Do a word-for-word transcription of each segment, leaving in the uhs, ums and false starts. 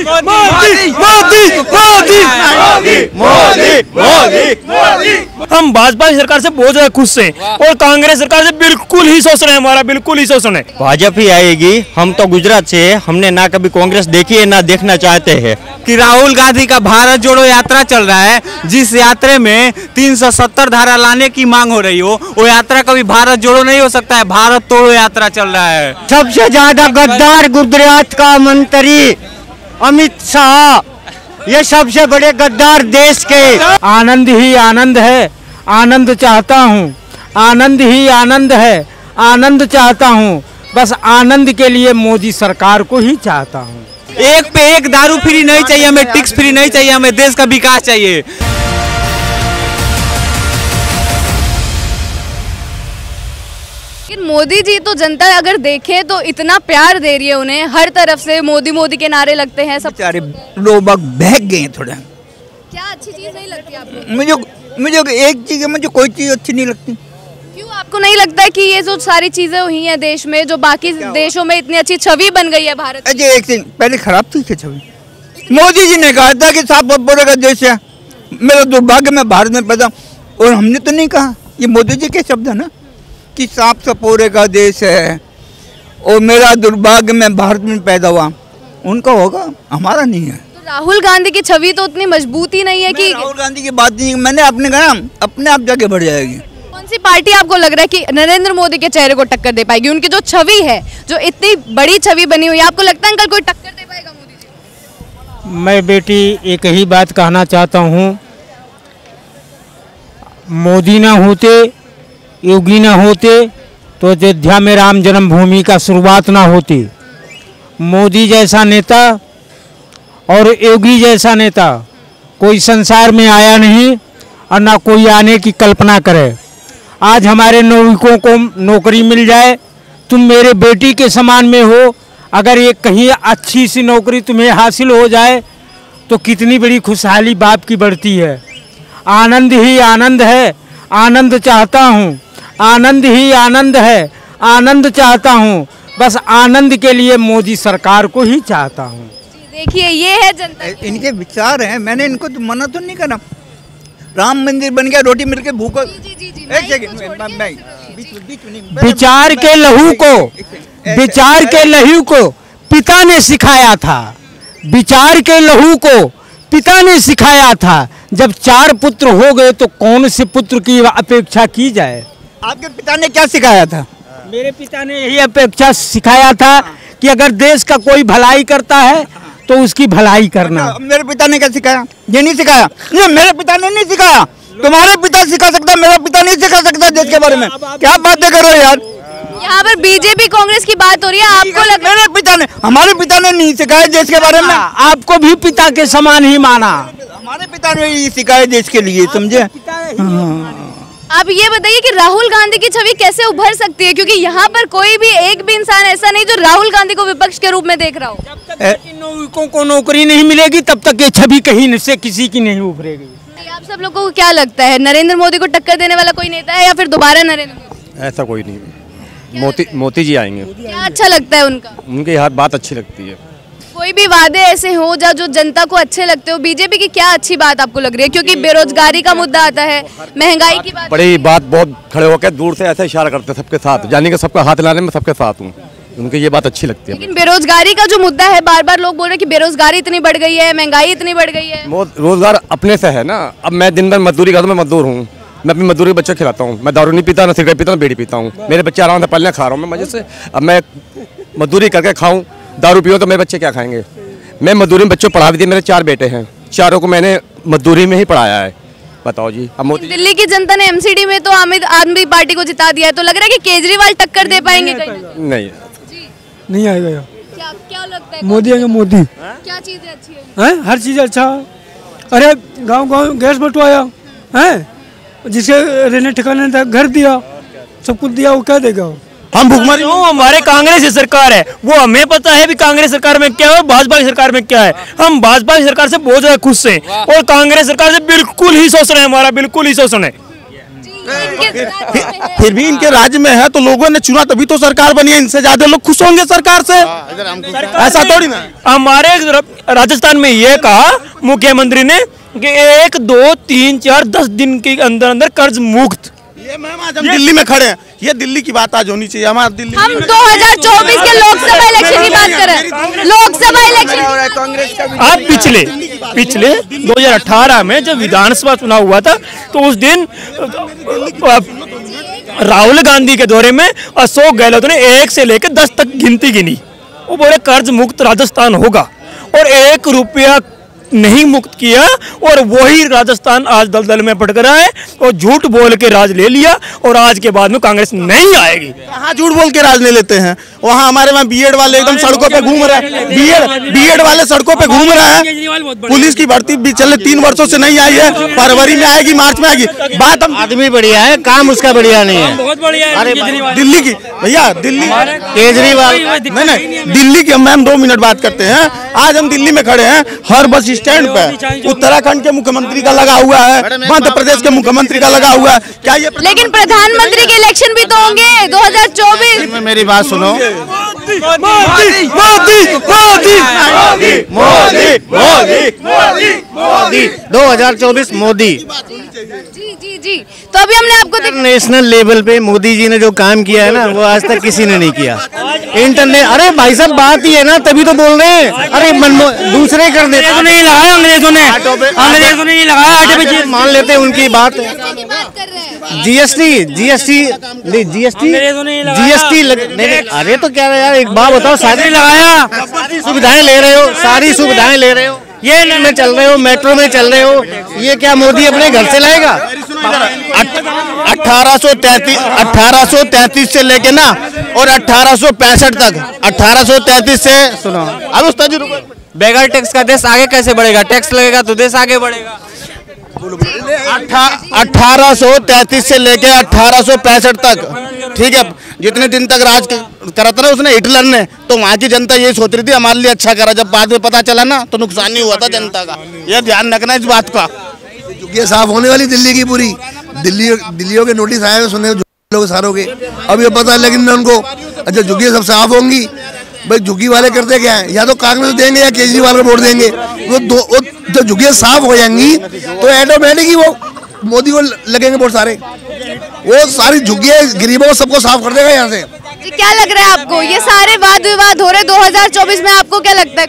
मोदी मोदी मोदी मोदी मोदी मोदी। हम भाजपा की सरकार से बहुत ज्यादा खुश हैं और कांग्रेस सरकार से बिल्कुल ही शोषण है हमारा, बिल्कुल ही शोषण है। भाजपा ही आएगी। हम तो गुजरात से, हमने ना कभी कांग्रेस देखी है ना देखना चाहते हैं। कि राहुल गांधी का भारत जोड़ो यात्रा चल रहा है, जिस यात्रा में तीन सौ सत्तर धारा लाने की मांग हो रही हो, वो यात्रा कभी भारत जोड़ो नहीं हो सकता है, भारत तोड़ो यात्रा चल रहा है। सबसे ज्यादा गद्दार गुजरात का मंत्री अमित शाह, ये सबसे बड़े गद्दार देश के। आनंद ही आनंद है, आनंद चाहता हूँ, आनंद ही आनंद है, आनंद चाहता हूँ, बस आनंद के लिए मोदी सरकार को ही चाहता हूँ। एक पे एक दारू फ्री नहीं चाहिए हमें, टैक्स फ्री नहीं चाहिए हमें, देश का विकास चाहिए। मोदी जी तो जनता अगर देखे तो इतना प्यार दे रही है उन्हें, हर तरफ से मोदी मोदी के नारे लगते हैं सब। सारे लोग बहक गए हैं थोड़ा। क्या अच्छी चीज नहीं लगती आपको? मुझे मुझे एक चीज, मुझे कोई चीज अच्छी नहीं लगती। क्यों आपको नहीं लगता है कि ये जो सारी चीजें हुई हैं देश में, जो बाकी देशों में इतनी अच्छी छवि बन गई है भारत? अजय एक दिन पहले खराब थी छवि। मोदी जी ने कहा था कि साफ बोरे का देश है। मेरा दुर्भाग्य, मैं भारत में पैदा और हमने तो नहीं कहा, ये मोदी जी के शब्द है ना कि साफ सपोरे का देश है और मेरा दुर्भाग्य मैं भारत में पैदा हुआ। उनका होगा, हमारा नहीं है। तो राहुल गांधी की छवि तो उतनी मजबूत ही नहीं है कि राहुल गांधी की बात नहीं, मैंने अपने कहा अपने आप जाके बढ़ जाएगी। कौन सी पार्टी आपको लग रहा है कि नरेंद्र मोदी के चेहरे को टक्कर दे पाएगी? उनकी जो छवि है, जो इतनी बड़ी छवि बनी हुई है, आपको लगता है अंकल कोई टक्कर दे पाएगा मोदी जी? मैं बेटी एक ही बात कहना चाहता हूँ, मोदी ना होते, योगी ना होते तो अयोध्या में राम जन्मभूमि का शुरुआत ना होती। मोदी जैसा नेता और योगी जैसा नेता कोई संसार में आया नहीं और ना कोई आने की कल्पना करे। आज हमारे नौजवानों को नौकरी मिल जाए, तुम मेरे बेटी के समान में हो, अगर एक कहीं अच्छी सी नौकरी तुम्हें हासिल हो जाए तो कितनी बड़ी खुशहाली बाप की बढ़ती है। आनंद ही आनंद है, आनंद चाहता हूँ, आनंद ही आनंद है, आनंद चाहता हूँ, बस आनंद के लिए मोदी सरकार को ही चाहता हूँ। देखिए ये है जनता, इनके विचार हैं। मैंने इनको तो मना तो नहीं करा। राम मंदिर बन गया, रोटी मिल के भूखो। विचार के लहू को, विचार के लहू को पिता ने सिखाया था, विचार के लहू को पिता ने सिखाया था। जब चार पुत्र हो गए तो कौन से पुत्र की अपेक्षा की जाए? आपके पिता ने क्या सिखाया था? मेरे पिता ने यही अपेक्षा सिखाया था कि अगर देश का कोई भलाई करता है तो उसकी भलाई करना। मेरे पिता ने क्या सिखाया? ये नहीं सिखाया, ये मेरे पिता ने नहीं सिखाया। तुम्हारे पिता सिखा सकता, मेरा पिता नहीं सिखा सकता देश के बारे में। क्या बातें कर रहे हो यार? यहाँ पर बीजेपी कांग्रेस की बात हो रही है, आपको लग मेरे पिता ने, हमारे पिता ने नहीं सिखाया देश के बारे में। आपको भी पिता के समान ही माना, हमारे पिता ने ये सिखाया देश के लिए, समझे? आप ये बताइए कि राहुल गांधी की छवि कैसे उभर सकती है, क्योंकि यहाँ पर कोई भी एक भी इंसान ऐसा नहीं जो राहुल गांधी को विपक्ष के रूप में देख रहा हो। जब तक इन लोगों को नौकरी नहीं मिलेगी तब तक ये छवि कहीं से किसी की नहीं उभरेगी। आप सब लोगों को क्या लगता है, नरेंद्र मोदी को टक्कर देने वाला कोई नेता है या फिर दोबारा नरेंद्र मोदी? ऐसा कोई नहीं, मोदी मोदी जी आएंगे। क्या अच्छा लगता है उनका? उनकी हर बात अच्छी लगती है। कोई भी वादे ऐसे हो जा जो जनता को अच्छे लगते हो, बीजेपी की क्या अच्छी बात आपको लग रही है? क्योंकि बेरोजगारी का मुद्दा आता है, महंगाई की बात, बड़ी बात, बहुत खड़े होकर दूर से ऐसे इशारा करते सबके साथ, जाने का सबका हाथ लाने में सबके साथ हूँ, उनकी ये बात अच्छी लगती है। लेकिन बेरोजगारी का जो मुद्दा है, बार बार लोग बोल रहे हैं कि बेरोजगारी इतनी बढ़ गई है, महंगाई इतनी बढ़ गई है। रोजगार अपने से है ना, अब मैं दिन भर मजदूरी करता हूँ, मैं मजदूर हूँ, मैं अपनी मजदूरी बच्चों खिलाता हूँ, मैं दारू नहीं पीता, ना सिगरेट पीता, ना बीड़ी पीता हूँ, मेरे बच्चे आराम से पलने खा रहा हूँ मैं मजे से। अब मैं मजदूरी करके खाऊँ, दारू पियो तो मेरे बच्चे क्या खाएंगे? मैं मजदूरी में बच्चों पढ़ा भी दी, मेरे चार बेटे हैं, चारों को मैंने मजदूरी में ही पढ़ाया है। बताओ जी, अब दिल्ली की जनता ने एमसीडी में तो आदमी पार्टी को जिता दिया है, तो लग रहा है कि केजरीवाल टक्कर दे पाएंगे? नहीं नहीं आएगा। क्या क्या लगता है? मोदी आएगा। मोदी क्या चीजें अच्छी है? हर चीज अच्छा। अरे गाँव गाँव गैस बंटवाया है, जिसे रहने ठिकाने था, घर दिया, सब कुछ दिया, वो क्या देगा? हम भूखमरी हूँ, हमारे कांग्रेस की सरकार है, वो हमें पता है भी कांग्रेस सरकार में क्या है और भाजपा की सरकार में क्या है। हम भाजपा की सरकार से बहुत ज्यादा खुश हैं और कांग्रेस सरकार से बिल्कुल ही शोषण है हमारा, बिल्कुल ही शोषण है। फिर भी इनके राज्य में है तो लोगों ने चुना तभी तो सरकार बनी है, इनसे ज्यादा लोग खुश होंगे सरकार से, ऐसा थोड़ी ना। हमारे राजस्थान में ये कहा मुख्यमंत्री ने कि एक दो तीन चार दस दिन के अंदर अंदर कर्ज मुक्त। ये मैम आज हम दिल्ली में खड़े हैं, ये दिल्ली की बात आज होनी चाहिए। हमारे दिल्ली हम दो हज़ार चौबीस के लोकसभा इलेक्शन की बात कर रहे हैं, लोकसभा इलेक्शन। कांग्रेस का आप पिछले पिछले दो हज़ार अठारह में जब विधानसभा चुनाव हुआ था तो उस दिन राहुल गांधी के दौरे में अशोक गहलोत ने एक से लेकर दस तक गिनती गिनी। वो बोले कर्ज मुक्त राजस्थान होगा और एक रुपया नहीं मुक्त किया और वही राजस्थान आज दलदल में पटक रहा है और झूठ बोल के राज ले लिया। और आज के बाद में कांग्रेस नहीं आएगी। कहाँ झूठ बोल के राज ले लेते हैं, वहाँ हमारे वहाँ बीएड वाले एकदम सड़कों पे घूम रहे हैं, बीएड बीएड वाले सड़कों पे घूम रहे हैं। पुलिस की भर्ती भी चले तीन वर्षों से नहीं आई है, फरवरी में आएगी, मार्च में आएगी। बात आदमी बढ़िया है, काम उसका बढ़िया नहीं है। बहुत बढ़िया दिल्ली की भैया, दिल्ली केजरीवाल नहीं नहीं दिल्ली की। मैम दो मिनट बात करते हैं। आज हम दिल्ली में खड़े हैं, हर बस स्टैंड पे उत्तराखंड के मुख्यमंत्री का लगा हुआ है, मध्य प्रदेश के मुख्यमंत्री का लगा हुआ है। क्या ये प्रधान लेकिन प्रधानमंत्री के इलेक्शन भी तो होंगे दो हज़ार चौबीस में? मेरी बात सुनो, मोदी मोदी मोदी मोदी मोदी मोदी मोदी दो हज़ार चौबीस मोदी जी जी जी। तो अभी हमने आपको नेशनल लेवल पे मोदी जी ने जो काम किया है ना, वो आज तक किसी ने नहीं किया। इंटरनेट अरे भाई साहब बात ही है ना, तभी तो बोल रहे हैं। अरे दूसरे कर देते हैं, नहीं लगाया अंग्रेजों ने, अंग्रेजों ने नहीं लगाया, मान लेते हैं उनकी बात। G S T G S T G S T G S T अरे तो क्या यार एक बात बताओ, सारी लगाया, सारी सुविधाएं ले रहे हो, सारी सुविधाएं ले रहे हो, ये में चल रहे हो, मेट्रो में चल रहे हो, ये क्या मोदी अपने घर से लाएगा? अठारह सौ तैतीस अठारह सौ तैतीस से लेके ना और अठारह सौ पैंसठ तक, अठारह सौ तैतीस से सुनो अब उस तजुर्बे बगैर टैक्स का देश आगे कैसे बढ़ेगा? टैक्स लगेगा तो देश आगे बढ़ेगा। अठारह सौ तैतीस से लेके अठारह सौ पैंसठ तक, ठीक है, जितने दिन तक राज करा था ना उसने हिटलर ने, तो वहाँ की जनता यही सोच रही थी हमारे लिए अच्छा करा। जब बाद में पता चला ना तो नुकसान ही हुआ था जनता का। यह ध्यान रखना इस बात का। ये साफ होने वाली दिल्ली की पूरी दिल्ली दिल्लियों के नोटिस आए सुने लोग सारों के, अब ये पता लेकिन उनको अच्छा झुग्गी सब साफ होंगी। भाई झुग्गी वाले करते क्या है, या तो कांग्रेस देंगे या केजरीवाल को वोट देंगे। वो दो जब झुग्गियाँ साफ हो जाएंगी तो ऑटोमेटिक ही वो मोदी को लगेंगे बहुत सारे, वो सारी झुग्गियाँ गरीबों को सबको साफ कर देगा यहाँ से। क्या लग रहा है आपको, ये सारे वाद विवाद हो रहे दो हज़ार चौबीस में, आपको क्या लगता है?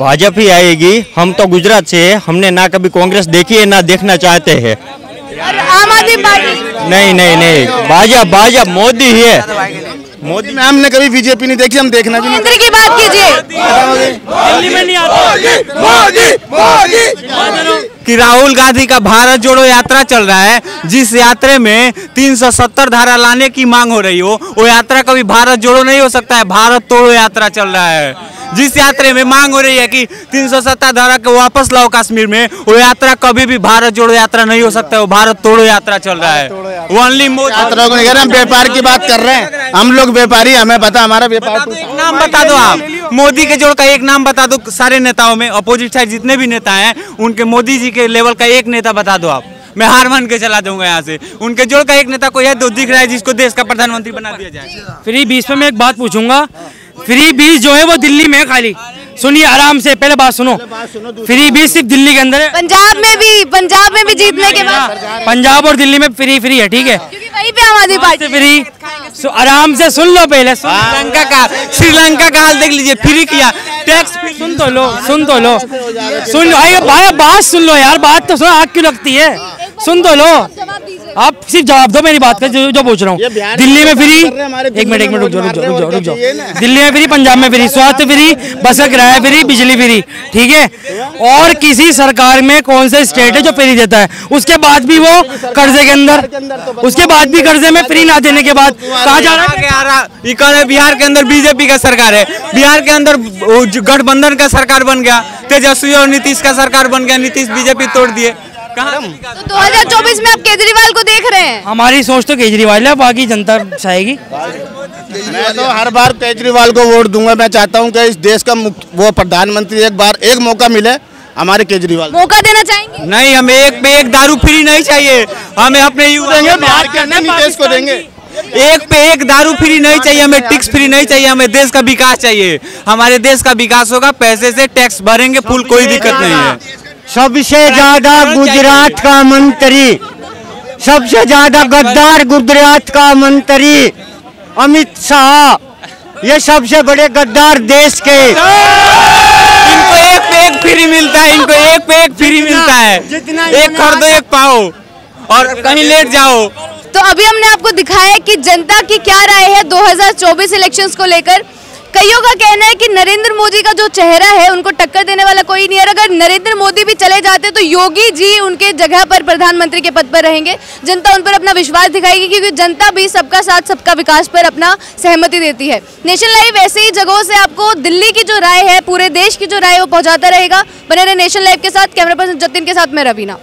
भाजपा ही आएगी। हम तो गुजरात से, हमने ना कभी कांग्रेस देखी है ना देखना चाहते हैं। और आम आदमी पार्टी नहीं नहीं नहीं भाजपा भाजपा मोदी ही है। मोदी में हमने कभी बीजेपी नहीं देखी, हम देखना भी नहीं। की बात कीजिए कि राहुल गांधी का भारत जोड़ो यात्रा चल रहा है, जिस यात्रा में तीन सौ सत्तर धारा लाने की मांग हो रही हो, वो यात्रा कभी भारत जोड़ो नहीं हो सकता है। भारत तोड़ो यात्रा चल रहा है, जिस यात्रा में मांग हो रही है कि तीन सौ सत्तर धारा को वापस लाओ कश्मीर में, वो यात्रा कभी भी भारत जोड़ो यात्रा नहीं हो सकता है। वो भारत तोड़ो यात्रा चल रहा है। ओनली यात्रा को नहीं कह रहे, हम व्यापार की बात कर रहे हैं। हम लोग व्यापारी, हमें पता हमारा व्यापार। नाम बता दो आप मोदी के जोड़ का, एक नाम बता दो सारे नेताओं में, अपोजिट साइड जितने भी नेता हैं उनके मोदी जी के लेवल का एक नेता बता दो आप, मैं हार मान के चला जाऊंगा यहाँ से। उनके जोड़ का एक नेता कोई है दो दिख रहा है जिसको देश का प्रधानमंत्री बना दिया जाए। फ्री बीस पे मैं एक बात पूछूंगा, फ्री बीस जो है वो दिल्ली में है खाली, सुनिए आराम से, पहले बात सुनो, फ्री बीस सिर्फ दिल्ली के अंदर है, पंजाब में भी पंजाब में भी जीतने के बाद पंजाब और दिल्ली में फ्री फ्री है, ठीक है, वहीं पे आम आदमी पार्टी फ्री। सो आराम से सुन लो, पहले श्रीलंका का श्रीलंका का हाल देख लीजिए, फ्री किया टैक्स, सुन तो लो सुन तो लो सुन लो आइए बात सुन लो यार, बात तो सुनो, आग क्यों लगती है? सुन तो लो, आप सिर्फ जवाब दो मेरी बात का जो, जो पूछ रहा हूँ। दिल्ली में फ्री, एक मिनट एक मिनट रुक जाओ रुक जाओ रुक जाओ दिल्ली में फ्री, पंजाब में फ्री, स्वास्थ्य फ्री, बस का किराया फ्री, बिजली फ्री, ठीक है। और किसी सरकार में कौन सा स्टेट है जो फ्री देता है? उसके बाद भी वो कर्जे के अंदर, उसके बाद भी कर्जे में फ्री ना देने के बाद कहा जा रहा है। बिहार के अंदर बीजेपी का सरकार है, बिहार के अंदर गठबंधन का सरकार बन गया, तेजस्वी और नीतीश का सरकार बन गया, नीतीश बीजेपी तोड़ दिए। तो दो हज़ार चौबीस में आप केजरीवाल को देख रहे हैं? हमारी सोच तो केजरीवाल है, बाकी जनता चाहेगी। मैं तो हर बार केजरीवाल को वोट दूंगा। मैं चाहता हूं कि इस देश का वो प्रधानमंत्री एक बार एक मौका मिले हमारे केजरीवाल। मौका देना चाहेंगे? नहीं, हमें एक पे एक दारू फ्री नहीं चाहिए, हमें अपने देंगे, बिहार के नीतीश को देंगे। एक पे एक दारू फ्री नहीं चाहिए हमें, टैक्स फ्री नहीं चाहिए हमें, देश का विकास चाहिए। हमारे देश का विकास होगा, पैसे से टैक्स भरेंगे फुल, कोई दिक्कत नहीं है। सबसे ज्यादा गुजरात का मंत्री, सबसे ज्यादा गद्दार गुजरात का मंत्री अमित शाह, ये सबसे बड़े गद्दार देश के। इनको एक पे एक फ्री मिलता है, इनको एक पे एक फ्री मिलता है, एक खरीदो एक पाओ और कहीं लेट जाओ। तो अभी हमने आपको दिखाया कि जनता की क्या राय है दो हज़ार चौबीस इलेक्शंस को लेकर। कईयों का कहना है कि नरेंद्र मोदी का जो चेहरा है उनको टक्कर देने वाला कोई नहीं है, अगर नरेंद्र मोदी भी चले जाते तो योगी जी उनके जगह पर प्रधानमंत्री के पद पर रहेंगे। जनता उन पर अपना विश्वास दिखाएगी क्योंकि जनता भी सबका साथ सबका विकास पर अपना सहमति देती है। नेशन लाइव ऐसे ही जगहों से आपको दिल्ली की जो राय है, पूरे देश की जो राय है वो पहुंचाता रहेगा। बने रहे नेशन लाइव के साथ। कैमरा पर्सन जतिन के साथ मैं रवीना।